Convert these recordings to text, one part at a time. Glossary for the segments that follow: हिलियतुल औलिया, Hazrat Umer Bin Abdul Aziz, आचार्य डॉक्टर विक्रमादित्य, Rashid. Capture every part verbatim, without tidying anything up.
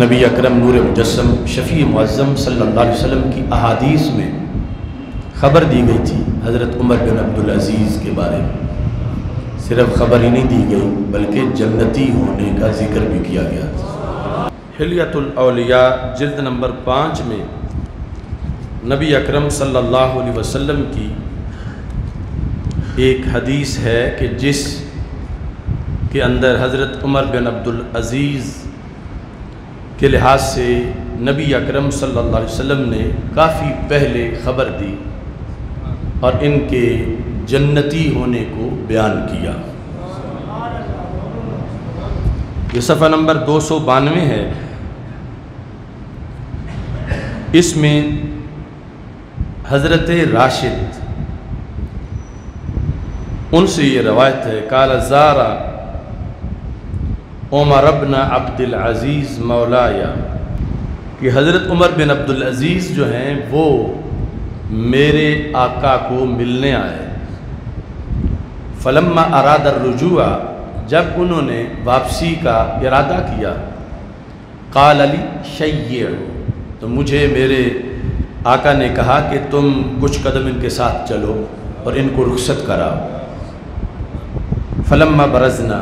नबी अकरम नूर मुजस्सम शफ़ी मुअज़्ज़म सल्लल्लाहु अलैहि वसल्लम की अहादीस में ख़बर दी गई थी हज़रत उमर बिन अब्दुल अज़ीज़ के बारे में। सिर्फ ख़बर ही नहीं दी गई बल्कि जन्नती होने का जिक्र भी किया गया था। हिलियतुल औलिया जिल्द नंबर पाँच में नबी अकरम सल्लल्लाहु अलैहि वसल्लम की एक हदीस है कि जिस के अंदर हज़रत उमर बिन अब्दुल अज़ीज़ के लिहाज से नबी अकरम सल्लल्लाहु अलैहि वसल्लम ने काफ़ी पहले ख़बर दी और इनके जन्नती होने को बयान किया। ये सफ़ा नंबर दो सौ बानवे है। इसमें हज़रत राशिद उनसे ये रवायत है, काला ज़ारा उमर बिन अब्दुल अज़ीज़ मौलाया, कि हज़रत उमर बिन अब्दुल अज़ीज़ जो हैं वो मेरे आका को मिलने आए। फलम्मा अरादा रुजुआ, जब उन्होंने वापसी का इरादा किया, क़ाल अली शय्य, तो मुझे मेरे आका ने कहा कि तुम कुछ कदम इनके साथ चलो और इनको रुखसत कराओ। फलम्मा बरजना,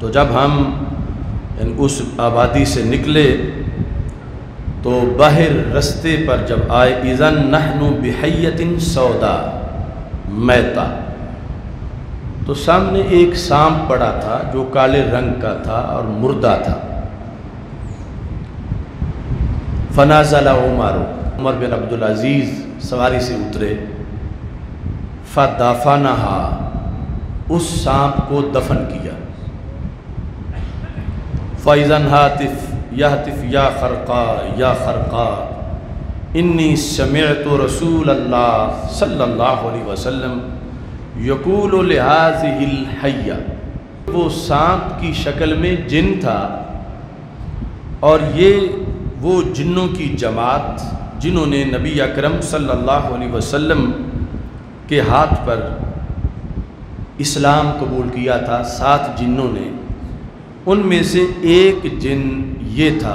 तो जब हम उस आबादी से निकले तो बाहर रस्ते पर जब आए, इज़न नहनु बिहयतिन सौदा मैता, तो सामने एक सांप पड़ा था जो काले रंग का था और मुर्दा था। फनाजला उमर उमर बिन अब्दुल अज़ीज़ सवारी से उतरे, फदाफनाहा, उस सांप को दफन किया। फ़ैज़न हातिफ़ यातिफ़ या ख़रक़ा या ख़रक़ा इन्नी समिअतु रसूलल्लाह सल्लल्लाहु अलैहि वसल्लम यक़ूलु लिहाज़िहिल हय्या। वो सांप की शक्ल में जिन था और ये वो जिन्नों की जमात जिन्होंने नबी अकरम सल्लल्लाहु अलैहि वसल्लम के हाथ पर इस्लाम कबूल किया था। सात जिन्नों ने, उनमें से एक जिन ये था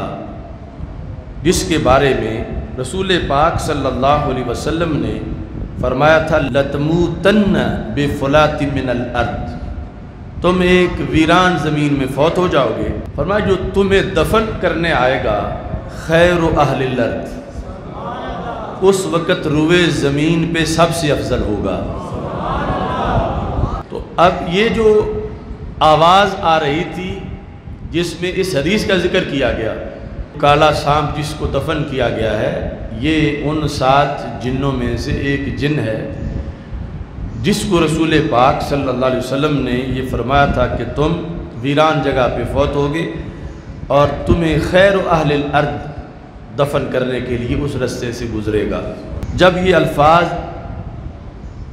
जिसके बारे में रसूल पाक सल्लल्लाहु अलैहि वसल्लम ने फरमाया था, लतमूतन्न बेफुलाति मिनल अर्द, तुम एक वीरान ज़मीन में फौत हो जाओगे। फरमाया जो तुम्हें दफन करने आएगा खैरु अहलिल अर्द, उस वक़्त रुए ज़मीन पे सबसे अफजल होगा। तो अब ये जो आवाज़ आ रही थी जिसमें इस हदीस का जिक्र किया गया, काला सांप जिसको दफन किया गया है, ये उन सात जिन्नों में से एक जिन है जिसको रसूल पाक सल्लल्लाहु अलैहि वसल्लम ने ये फरमाया था कि तुम वीरान जगह पे फौत होगे और तुम्हें खैर अहलिल अर्द दफन करने के लिए उस रस्ते से गुजरेगा। जब ये अल्फाज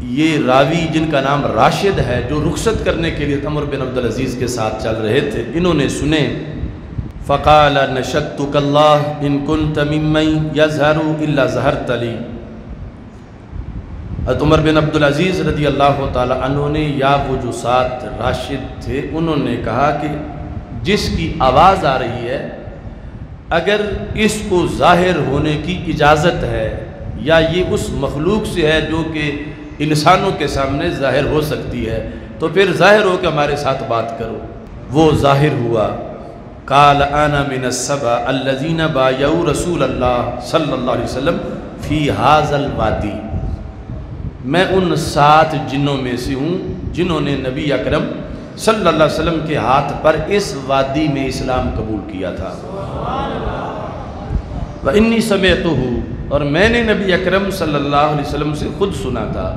ये रावी जिनका नाम राशिद है जो रुखसत करने के लिए उमर बिन अब्दुल अज़ीज़ के साथ चल रहे थे, इन्होंने सुने, फ़क़ाल नशद्तुकल्लाह इन कुन्त मिम्मन यज़हरु इल्ला ज़हरत ली। उमर बिन अब्दुल अज़ीज़ रज़ी अल्लाह ताला अन्हु ने, या वो जो साथ राशिद थे, उन्होंने कहा कि जिसकी आवाज़ आ रही है अगर इसको ज़ाहिर होने की इजाज़त है या ये उस मखलूक से है जो कि इंसानों के सामने ज़ाहिर हो सकती है, तो फिर ज़ाहिर हो के हमारे साथ बात करो। वो ज़ाहिर हुआ। काल आना मिन सबा अल्लज़ीना बायऊ रसूलल्लाह सल्लल्लाहु अलैहि वसल्लम फ़ी हाज़ल वादी, मैं उन सात जिन्नों में से हूँ जिन्होंने नबी अकरम सल्लल्लाहु अलैहि वसल्लम के हाथ पर इस वादी में इस्लाम कबूल किया था। व इन्नी समिअतुहु, और मैंने नबी अकरम सल्लल्लाहु अलैहि वसल्लम से ख़ुद सुना था,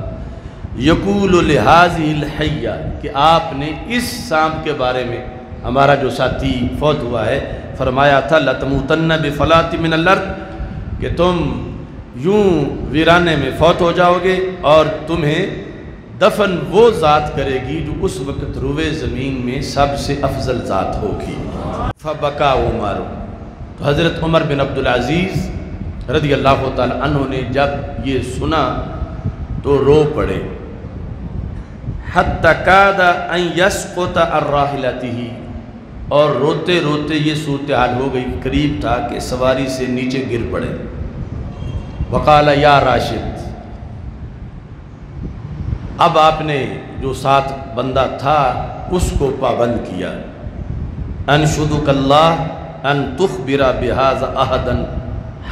यक़ूलु लिहाज़िहिल हय्या, कि आपने इस सांप के बारे में, हमारा जो साथी फौत हुआ है, फरमाया था, लतमूतन्न बिफलाति मिनल अर्द, कि तुम यूं वीराने में फौत हो जाओगे और तुम्हें दफन वो ज़ात करेगी जो उस वक़्त रुए ज़मीन में सबसे अफजल ज़ात होगी। फ़बका उमर, तो हज़रत उमर बिन अब्दुल अज़ीज़ रज़ी अल्लाह ताला अन्हु ने जब ये सुना तो रो पड़े। हत्ता कादा अन यस्कुता अर्राहिलतिही, और रोते रोते ये सूरत हाल हो गई, करीब था कि सवारी से नीचे गिर पड़े। वकाला या राशिद, अब आपने जो साथ बंदा था उसको पाबंद किया। अनशुदुकल्लाह अन तुखबिरा बिहाज अहदन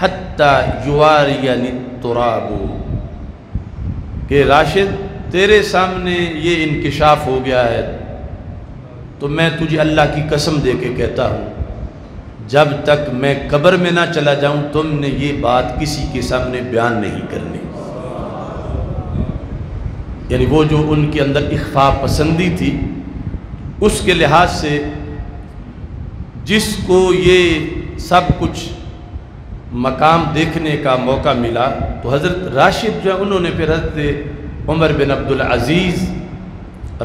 हत्ता युवारियन तुराबो, के राशिद तेरे सामने ये इंकिशाफ हो गया है तो मैं तुझे अल्लाह की कसम दे के कहता हूँ जब तक मैं कब्र में ना चला जाऊँ तुमने ये बात किसी के सामने बयान नहीं करनी। यानी वो जो उनके अंदर इख्फा पसंदी थी उसके लिहाज से जिसको ये सब कुछ मकाम देखने का मौका मिला तो हज़रत राशिद जो है उन्होंने फिर हज़रत उमर बिन अब्दुल अज़ीज़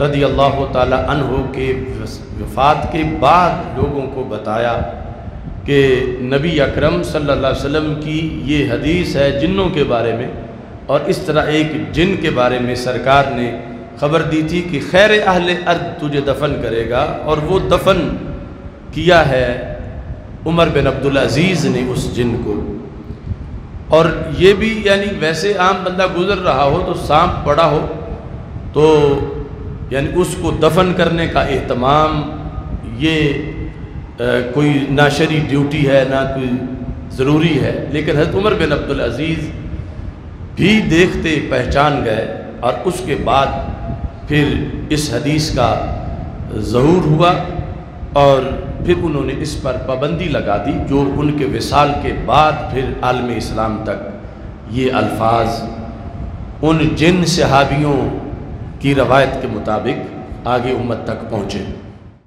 रदी अल्लाह ताला अन्हो के वफ़ात के बाद लोगों को बताया कि नबी अकरम सल्लल्लाहु अलैहि वसल्लम की ये हदीस है जिन्नों के बारे में, और इस तरह एक जिन के बारे में सरकार ने खबर दी थी कि खैर अहले अर्द तुझे दफन करेगा, और वो दफन किया है उमर बिन अब्दुल अज़ीज़ ने उस जिन को। और ये भी यानी वैसे आम बंदा गुजर रहा हो तो सांप पड़ा हो तो यानी उसको दफन करने का एहतमाम ये आ, कोई ना शरी ड्यूटी है ना कोई ज़रूरी है, लेकिन हज़रत उमर बिन अब्दुल अज़ीज़ भी देखते पहचान गए और उसके बाद फिर इस हदीस का ज़हूर हुआ और फिर उन्होंने इस पर पाबंदी लगा दी जो उनके विसाल के बाद फिर आलम इस्लाम तक ये अल्फाज उन जिन सहाबियों की रवायत के मुताबिक आगे उम्मत तक पहुँचे।